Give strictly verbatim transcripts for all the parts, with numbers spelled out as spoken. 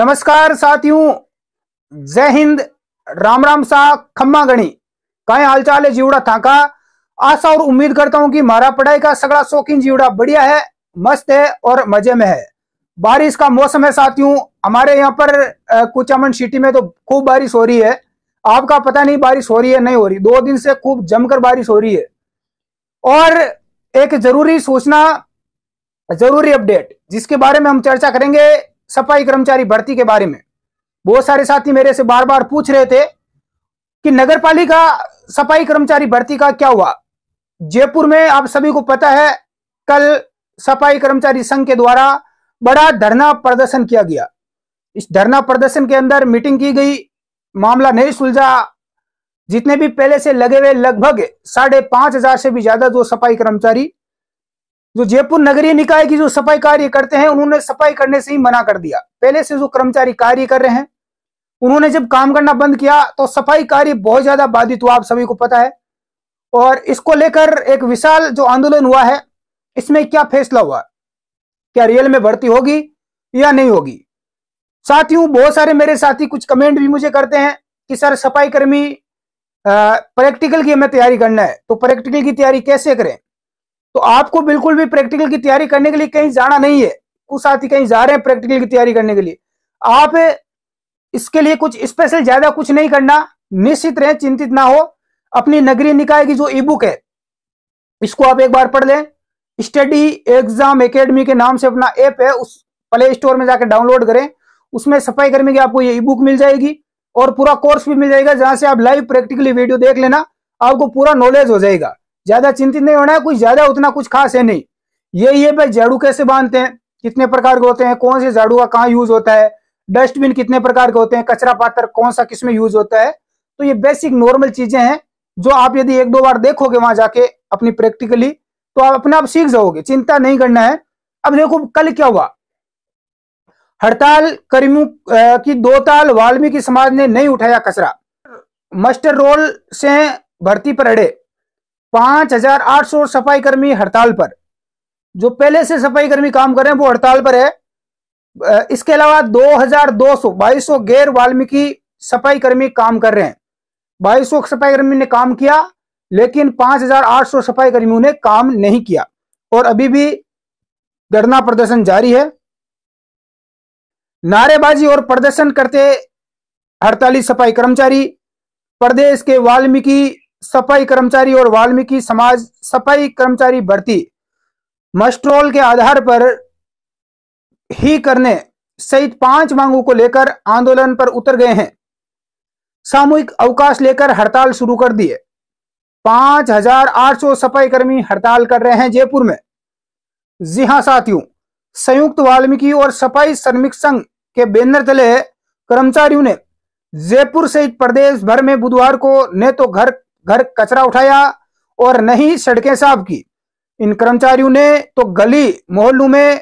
नमस्कार साथियों, जय हिंद, राम राम सा खम्मा गणी। काय हालचाल है जीवड़ा थाका। आशा और उम्मीद करता हूं कि मारा पढ़ाई का सगड़ा शौकीन जीवड़ा बढ़िया है, मस्त है और मजे में है। बारिश का मौसम है साथियों, हमारे यहाँ पर कुचामन सिटी में तो खूब बारिश हो रही है। आपका पता नहीं बारिश हो रही है नहीं हो रही, दो दिन से खूब जमकर बारिश हो रही है। और एक जरूरी सूचना, जरूरी अपडेट जिसके बारे में हम चर्चा करेंगे, सफाई कर्मचारी भर्ती के बारे में। बहुत सारे साथी मेरे से बार बार पूछ रहे थे कि नगर पालिका सफाई कर्मचारी भर्ती का क्या हुआ। जयपुर में आप सभी को पता है कल सफाई कर्मचारी संघ के द्वारा बड़ा धरना प्रदर्शन किया गया। इस धरना प्रदर्शन के अंदर मीटिंग की गई, मामला नहीं सुलझा। जितने भी पहले से लगे हुए लगभग साढ़े पांच हजार से भी ज्यादा जो सफाई कर्मचारी जो जयपुर नगरीय निकाय की जो सफाई कार्य करते हैं, उन्होंने सफाई करने से ही मना कर दिया। पहले से जो कर्मचारी कार्य कर रहे हैं उन्होंने जब काम करना बंद किया तो सफाई कार्य बहुत ज्यादा बाधित हुआ, आप सभी को पता है। और इसको लेकर एक विशाल जो आंदोलन हुआ है, इसमें क्या फैसला हुआ, क्या रियल में भर्ती होगी या नहीं होगी। साथियों, बहुत सारे मेरे साथी कुछ कमेंट भी मुझे करते हैं कि सर सफाई कर्मी प्रैक्टिकल की हमें तैयारी करना है, तो प्रैक्टिकल की तैयारी कैसे करें। तो आपको बिल्कुल भी प्रैक्टिकल की तैयारी करने के लिए कहीं जाना नहीं है। कुछ साथी कहीं जा रहे हैं प्रैक्टिकल की तैयारी करने के लिए, आप इसके लिए कुछ स्पेशल ज्यादा कुछ नहीं करना, निश्चित रहें, चिंतित ना हो। अपनी नगरीय निकाय की जो ई बुक है इसको आप एक बार पढ़ लें। स्टडी एग्जाम एकेडमी के नाम से अपना ऐप है, उस प्ले स्टोर में जाकर डाउनलोड करें। उसमें सफाई कर्मी की आपको ये ई बुक मिल जाएगी और पूरा कोर्स भी मिल जाएगा, जहां से आप लाइव प्रैक्टिकली वीडियो देख लेना, आपको पूरा नॉलेज हो जाएगा। ज्यादा चिंतित नहीं होना है, कुछ ज्यादा उतना कुछ खास है नहीं। ये ये भाई झाड़ू कैसे बांधते हैं, कितने प्रकार के होते हैं, कौन से झाड़ू का कहाँ यूज होता है, डस्टबिन कितने प्रकार के होते हैं, कचरा पात्र कौन सा किसमें यूज होता है, तो ये बेसिक नॉर्मल चीजें हैं जो आप यदि एक दो बार देखोगे वहां जाके अपनी प्रैक्टिकली, तो आप अपने आप सीख जाओगे, चिंता नहीं करना है। अब देखो कल क्या हुआ। हड़ताल कर्मियों की दो ताल वाल्मीकि समाज ने नहीं उठाया कचरा, मास्टर रोल से भर्ती पर अड़े पांच हजार आठ सौ सफाई कर्मी हड़ताल पर। जो पहले से सफाई कर्मी काम कर रहे हैं वो हड़ताल पर है। इसके अलावा दो हजार दो सौ बाईस सौ गैर वाल्मीकि सफाई कर्मी काम कर रहे हैं। बाईस सौ सफाई कर्मी ने काम किया लेकिन पांच हजार आठ सौ सफाई कर्मियों ने काम नहीं किया और अभी भी धरना प्रदर्शन जारी है। नारेबाजी और प्रदर्शन करते हड़ताली सफाई कर्मचारी। प्रदेश के वाल्मीकि सफाई कर्मचारी और वाल्मीकि समाज सफाई कर्मचारी भर्ती मस्ट्रोल के आधार पर ही करने सहित पांच मांगों को लेकर आंदोलन पर उतर गए हैं। सामूहिक अवकाश लेकर हड़ताल शुरू कर दी है। पांच हजार आठ सौ सफाई कर्मी हड़ताल कर रहे हैं जयपुर में। जी हां साथियों, संयुक्त वाल्मीकि और सफाई श्रमिक संघ के बैनर तले कर्मचारियों ने जयपुर सहित प्रदेश भर में बुधवार को न तो घर घर कचरा उठाया और न ही सड़कें साफ की। इन कर्मचारियों ने तो गली मोहल्लों में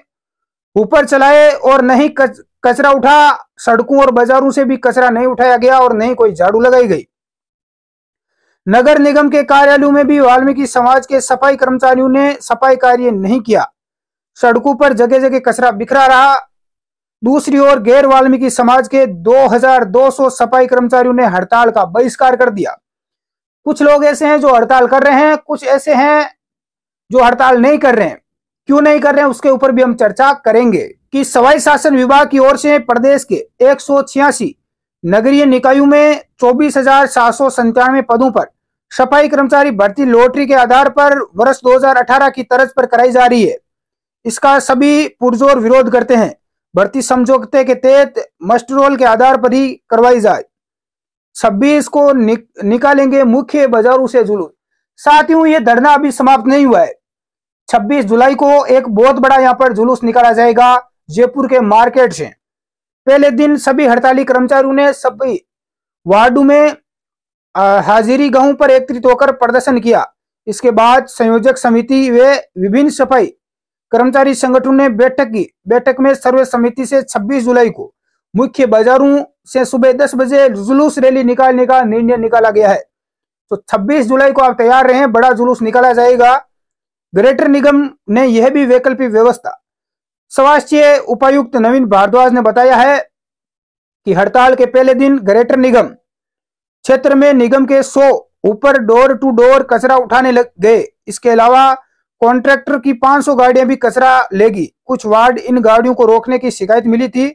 ऊपर चलाए और न ही कच, कचरा उठा। सड़कों और बाजारों से भी कचरा नहीं उठाया गया और न ही कोई झाड़ू लगाई गई। नगर निगम के कार्यालयों में भी वाल्मीकि समाज के सफाई कर्मचारियों ने सफाई कार्य नहीं किया। सड़कों पर जगह जगह कचरा बिखरा रहा। दूसरी ओर गैर वाल्मीकि समाज के दो हजार दो सौ सफाई कर्मचारियों ने हड़ताल का बहिष्कार कर दिया। कुछ लोग ऐसे हैं जो हड़ताल कर रहे हैं, कुछ ऐसे हैं जो हड़ताल नहीं कर रहे हैं। क्यों नहीं कर रहे हैं उसके ऊपर भी हम चर्चा करेंगे। कि सवाई शासन विभाग की ओर से प्रदेश के एक सौ छियासी नगरीय निकायों में चौबीस हजार सात सौ संतानवे पदों पर सफाई कर्मचारी भर्ती लॉटरी के आधार पर वर्ष दो हजार अठारह की तर्ज पर कराई जा रही है। इसका सभी पुरजोर विरोध करते हैं। भर्ती समझौते के तहत मस्टरोल के आधार पर ही करवाई जाए। छब्बीस को नि, निकालेंगे मुख्य बाजारों से जुलूस। साथियों, ये धरना अभी समाप्त नहीं हुआ है। छब्बीस जुलाई को एक बहुत बड़ा यहाँ पर जुलूस निकाला जाएगा जयपुर के मार्केट से। पहले दिन सभी हड़ताली कर्मचारियों ने सभी वार्डों में हाजिरी गांव पर एकत्रित होकर प्रदर्शन किया। इसके बाद संयोजक समिति व विभिन्न सफाई कर्मचारी संगठनों ने बैठक की। बैठक में सर्व समिति से छब्बीस जुलाई को मुख्य बाजारों से सुबह दस बजे जुलूस रैली निकालने का निर्णय निकाला गया है। तो छब्बीस जुलाई को आप तैयार रहें, बड़ा जुलूस निकाला जाएगा। ग्रेटर निगम ने यह भी वैकल्पिक व्यवस्था स्वास्थ्य उपायुक्त नवीन भारद्वाज ने बताया है कि हड़ताल के पहले दिन ग्रेटर निगम क्षेत्र में निगम के सौ ऊपर डोर टू डोर कचरा उठाने लग गए। इसके अलावा कॉन्ट्रैक्टर की पाँच सौ गाड़ियां भी कचरा लेगी। कुछ वार्ड इन गाड़ियों को रोकने की शिकायत मिली थी,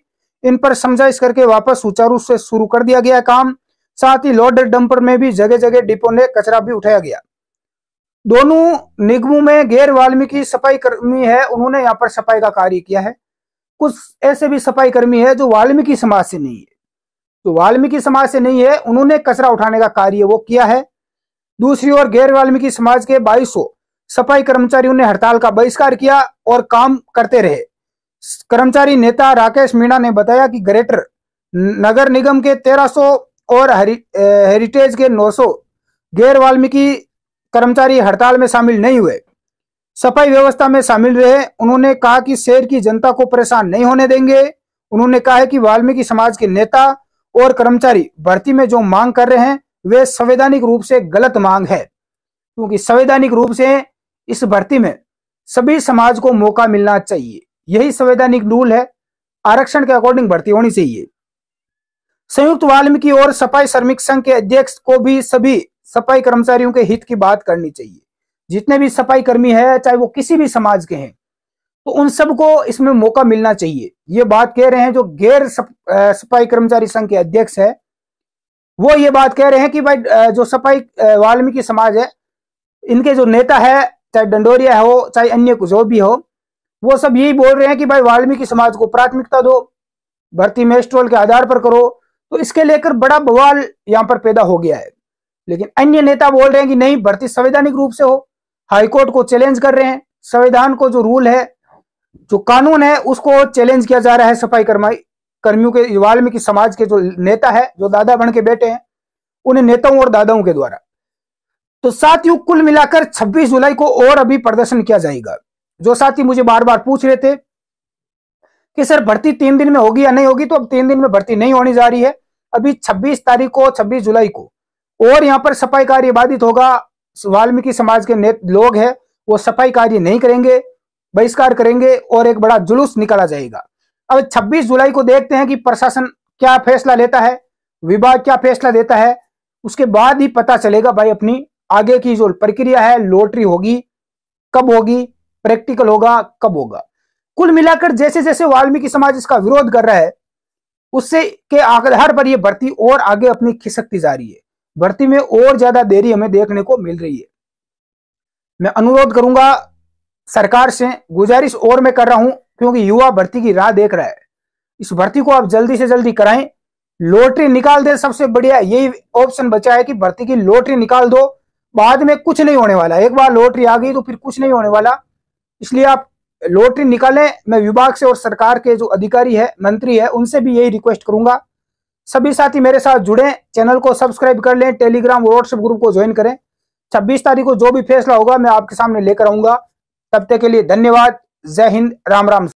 इन पर समझाइश करके वापस सुचारू से शुरू कर दिया गया काम। साथ ही लोडर डंपर में भी जगह जगह डिपो में कचरा भी उठाया गया। दोनों निगमों में गैर वाल्मीकि सफाई कर्मी है, उन्होंने यहाँ पर सफाई का कार्य किया है। कुछ ऐसे भी सफाई कर्मी है जो वाल्मीकि समाज से नहीं है, जो वाल्मीकि समाज से नहीं है उन्होंने कचरा उठाने का कार्य वो किया है। दूसरी ओर गैर वाल्मीकि समाज के बाईस सौ सफाई कर्मचारियों ने हड़ताल का बहिष्कार किया और काम करते रहे। कर्मचारी नेता राकेश मीणा ने बताया कि ग्रेटर नगर निगम के तेरह सौ और हेरि, हेरिटेज के नौ सौ गैर वाल्मीकि कर्मचारी हड़ताल में शामिल नहीं हुए, सफाई व्यवस्था में शामिल रहे। उन्होंने कहा कि शहर की जनता को परेशान नहीं होने देंगे। उन्होंने कहा है कि वाल्मीकि समाज के नेता और कर्मचारी भर्ती में जो मांग कर रहे हैं वे संवैधानिक रूप से गलत मांग है, क्योंकि संवैधानिक रूप से इस भर्ती में सभी समाज को मौका मिलना चाहिए। यही संवैधानिक रूल है, आरक्षण के अकॉर्डिंग भर्ती होनी चाहिए। संयुक्त वाल्मीकि और सफाई श्रमिक संघ के अध्यक्ष को भी सभी सफाई कर्मचारियों के हित की बात करनी चाहिए। जितने भी सफाई कर्मी है, चाहे वो किसी भी समाज के हैं, तो उन सबको इसमें मौका मिलना चाहिए। ये बात कह रहे हैं जो गैर सफाई कर्मचारी संघ के अध्यक्ष है, वो ये बात कह रहे हैं कि भाई जो सफाई वाल्मीकि समाज है, इनके जो नेता है, चाहे डंडोरिया हो चाहे अन्य कुछ हो भी हो, वो सब यही बोल रहे हैं कि भाई वाल्मीकि समाज को प्राथमिकता दो, भर्ती मेस्ट्रोल के आधार पर करो। तो इसके लेकर बड़ा बवाल यहाँ पर पैदा हो गया है। लेकिन अन्य नेता बोल रहे हैं कि नहीं, भर्ती संवैधानिक रूप से हो। हाईकोर्ट को चैलेंज कर रहे हैं, संविधान को जो रूल है, जो कानून है, उसको चैलेंज किया जा रहा है। सफाई कर्मी कर्मियों के वाल्मीकि समाज के जो नेता है, जो दादा बन के बैठे हैं, उन्हें नेताओं और दादाओं के द्वारा। तो साथियों, कुल मिलाकर छब्बीस जुलाई को और अभी प्रदर्शन किया जाएगा। जो साथी मुझे बार बार पूछ रहे थे कि सर भर्ती तीन दिन में होगी या नहीं होगी, तो अब तीन दिन में भर्ती नहीं होने जा रही है। अभी छब्बीस तारीख को, छब्बीस जुलाई को और यहाँ पर सफाई कार्य बाधित होगा। वाल्मीकि समाज के नेत लोग हैं, वो सफाई कार्य नहीं करेंगे, बहिष्कार करेंगे और एक बड़ा जुलूस निकाला जाएगा। अब छब्बीस जुलाई को देखते हैं कि प्रशासन क्या फैसला लेता है, विभाग क्या फैसला देता है, उसके बाद ही पता चलेगा भाई अपनी आगे की जो प्रक्रिया है, लॉटरी होगी कब होगी, प्रैक्टिकल होगा कब होगा। कुल मिलाकर जैसे जैसे वाल्मीकि समाज इसका विरोध कर रहा है, उससे के आधार पर यह भर्ती और आगे अपनी खिसकती जा रही है। भर्ती में और ज्यादा देरी हमें देखने को मिल रही है। मैं अनुरोध करूंगा सरकार से, गुजारिश और मैं कर रहा हूं, क्योंकि युवा भर्ती की राह देख रहा है। इस भर्ती को आप जल्दी से जल्दी कराएं, लॉटरी निकाल दें। सबसे बढ़िया यही ऑप्शन बचा है कि भर्ती की लॉटरी निकाल दो, बाद में कुछ नहीं होने वाला। एक बार लॉटरी आ गई तो फिर कुछ नहीं होने वाला, इसलिए आप लॉटरी निकालें। मैं विभाग से और सरकार के जो अधिकारी है, मंत्री है, उनसे भी यही रिक्वेस्ट करूंगा। सभी साथी मेरे साथ जुड़े, चैनल को सब्सक्राइब कर लें, टेलीग्राम और व्हाट्सएप ग्रुप को ज्वाइन करें। छब्बीस तारीख को जो भी फैसला होगा मैं आपके सामने लेकर आऊंगा। तब तक के लिए धन्यवाद। जय हिंद, राम राम।